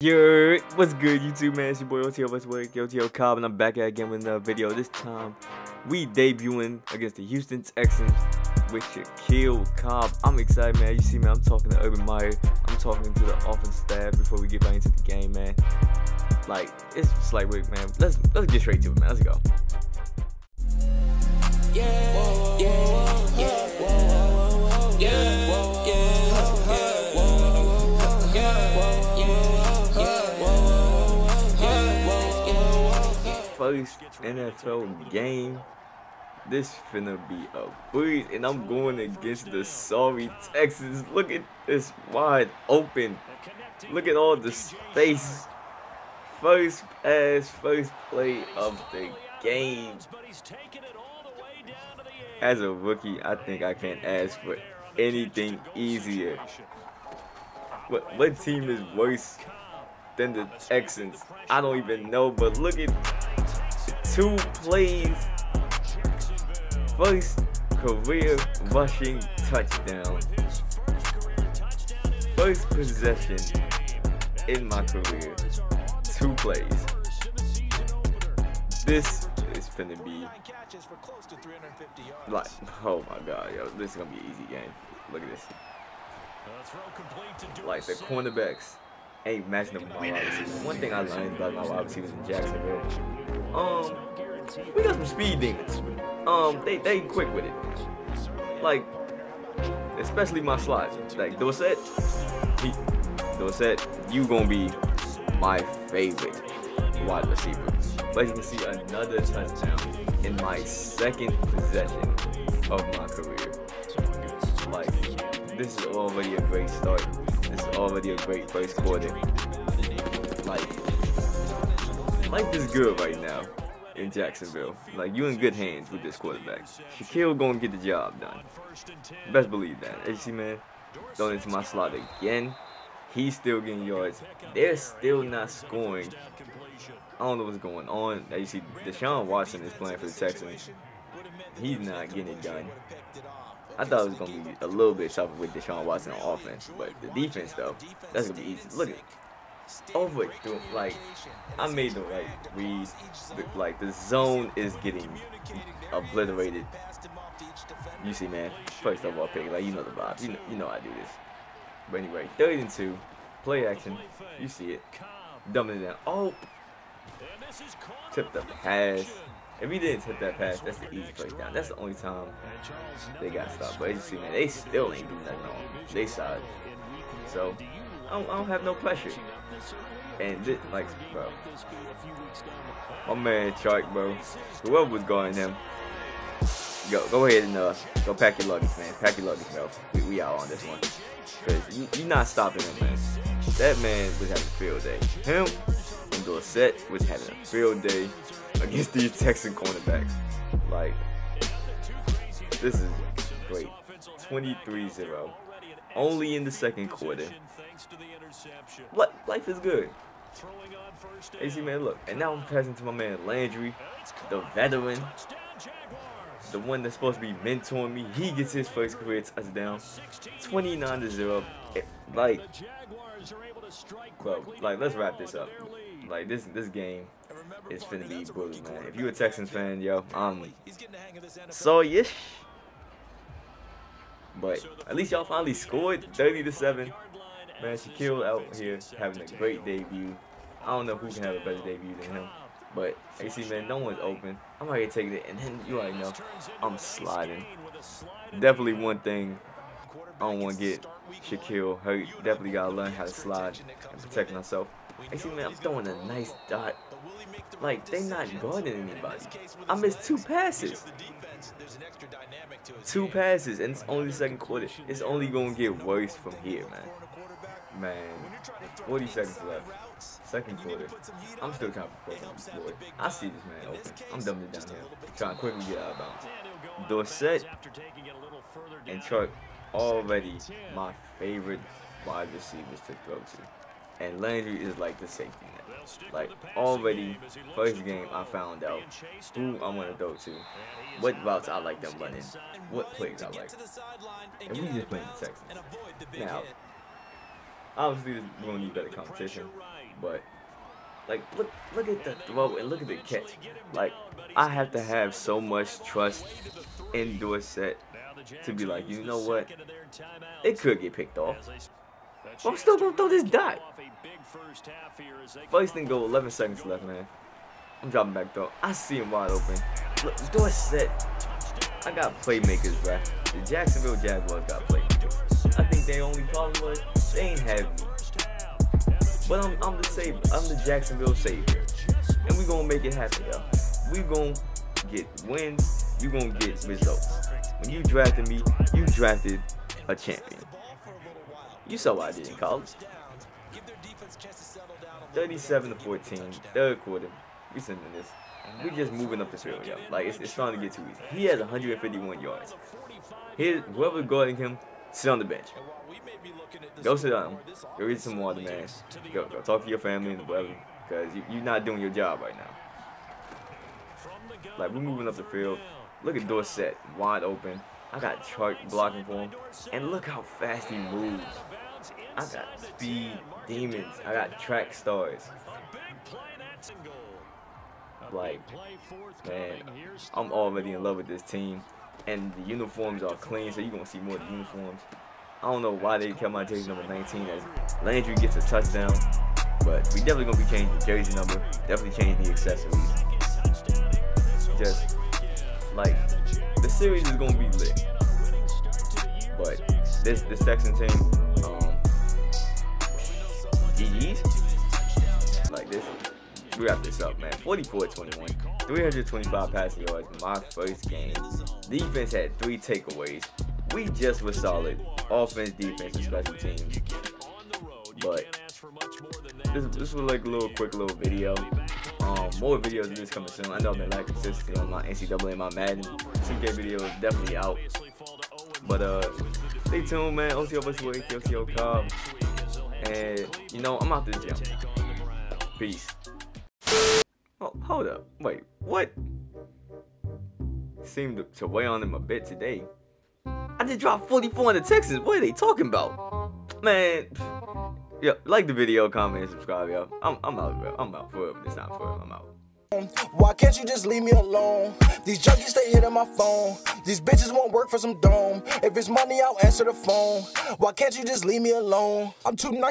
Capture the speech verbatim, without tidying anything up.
Yo, what's good YouTube, man? It's your boy O T L, what's work, O T L Cobb, and I'm back again with another video. This time, we debuting against the Houston Texans with Chaquille Cobb. I'm excited, man. You see, man, I'm talking to Urban Meyer. I'm talking to the offense staff before we get back into the game, man. Like, it's just like, wait, man, let's, let's get straight to it, man. Let's go. Yeah, whoa, yeah, whoa, yeah, whoa, whoa, whoa, whoa, yeah, whoa, yeah, whoa, yeah. First N F L game, this finna be a breeze, and I'm going against the sorry Texans. Look at this wide open, look at all the space. First pass, first play of the game. As a rookie, I think I can't ask for anything easier. What, what team is worse than the Texans? I don't even know, but look at two plays, first career rushing touchdown, first possession in my career, two plays. This is finna be like, oh my god, yo, this is gonna be an easy game. Look at this. Like, the cornerbacks ain't matching up my wide receivers. One thing I learned about my wide receivers in Jacksonville, um, we got some speed demons. Um, they they quick with it. Like, especially my slides. Like Dorsett, he, Dorsett, you gonna be my favorite wide receiver. But you can see another touchdown in my second possession of my career. Like, this is already a great start. It's already a great first quarter. Like, life is good right now in Jacksonville. Like, you in good hands with this quarterback. Chaquille gonna get the job done. Best believe that. As you see, man, thrown into my slot again. He's still getting yards. They're still not scoring. I don't know what's going on. As you see, Deshaun Watson is playing for the Texans. He's not getting it done. I thought it was going to be a little bit tougher with Deshaun Watson on offense, but the defense, though, that's going to be easy. Look at it. Over it, dude. Like, I made the right read. Like, the zone is getting obliterated. You see, man, first overall pick. Like, you know the vibes. You know, you know I do this. But anyway, third and two, play action. You see it. Dumbing it down. Oh. Tip the pass. If he didn't hit that pass, that's the easy first down. That's the only time they got stopped. But as you see, man, they still ain't doing nothing on they side. So, I don't, I don't have no pressure. And, this, like, bro. My man, Chark, bro. Whoever was guarding him, go, go ahead and uh, go pack your luggage, man. Pack your luggage, bro. We, we out on this one. Because you, you're not stopping him, man. That man was having a field day. Him and Dorsett was having a field day against these Texan cornerbacks. Like, this is great. twenty-three zero. Only in the second quarter. Life is good. A C, man, look. And now I'm passing to my man Landry, the veteran, the one that's supposed to be mentoring me. He gets his first career touchdown. twenty-nine to zero. Like, bro, like, let's wrap this up. Like, this this game is finna be brutal, man. If you a Texans fan, yo, I'm sorry-ish. But at least y'all finally scored thirty to seven. Man, Chaquille out here having a great debut. I don't know who can have a better debut than him. But you see, man, no one's open. I'm out here taking it, and then you already know I'm sliding. Definitely one thing I don't want to get Chaquille hurt. Definitely gotta learn how to slide and protect myself. I see, man, I'm throwing a nice dot. Like, they not guarding anybody. I missed two passes. Two passes, and it's only the second quarter. It's only gonna get worse from here, man. Man, forty seconds left. Second quarter. I'm still trying to play. I see this man open. I'm dumbing it down here. Trying to quickly get out of bounds. Dorsett and Chark already my favorite wide receivers to throw to. And Landry is like the safety net. Like, already, first game, I found out who I want to go to, what routes I like them running, what plays I like. And we just playing the Texans. Now, obviously, we're going to need better competition. but like look look at the throw and look at the catch. Like, I have to have so much trust in Dorsett to be like, you know what, it could get picked off, but I'm still gonna throw this dot. First and goal, eleven seconds left, man. I'm dropping back though. I see him wide open. Look, Dorsett. I got playmakers, bruh. The Jacksonville Jaguars got playmakers. I think their only problem was they ain't have me. But I'm, I'm the savior. I'm the Jacksonville savior. And we're gonna make it happen, y'all. We're gonna get wins. You're gonna get results. When you drafted me, you drafted a champion. You saw what I did in college. thirty-seven to fourteen, third quarter. We sending this. We're just moving up the field, yo. Like, it's, it's starting to get too easy. He has one hundred fifty-one yards. His, whoever's guarding him, sit on the bench. Go sit down. Go read some water, man. Go, go talk to your family and whatever, because you, you're not doing your job right now. Like, we're moving up the field. Look at Dorsett, wide open. I got Chark blocking for him. And look how fast he moves. I got speed demons. I got track stars. Like, man, I'm already in love with this team, and the uniforms are clean, so you're gonna see more uniforms. I don't know why they kept my jersey number nineteen as Landry gets a touchdown, but we definitely gonna be changing the jersey number, definitely change the accessories. Just like, the series is gonna be lit. But this this Texan team, um, G G's, like this. We wrap this up, man. forty-four twenty-one. three hundred twenty-five passing yards in my first game. Defense had three takeaways. We just were solid. Offense, defense, and special teams. But this, this was like a little quick little video. Um, more videos of this coming soon. I know I've been like consistent on my N C double A and my Madden. two K video is definitely out. But uh, stay tuned, man. O T L versus. O T L Cobb. And, you know, I'm out this gym. Peace. Oh, hold up. Wait, what? Seemed to weigh on him a bit today. I just dropped forty-four on the Texans. What are they talking about? Man. Yeah, like the video, comment, and subscribe, y'all. I'm, I'm out, bro. I'm out for it. It's not for it. I'm out. Why can't you just leave me alone? These junkies, they hit on my phone. These bitches won't work for some dome. If it's money, I'll answer the phone. Why can't you just leave me alone? I'm too nice.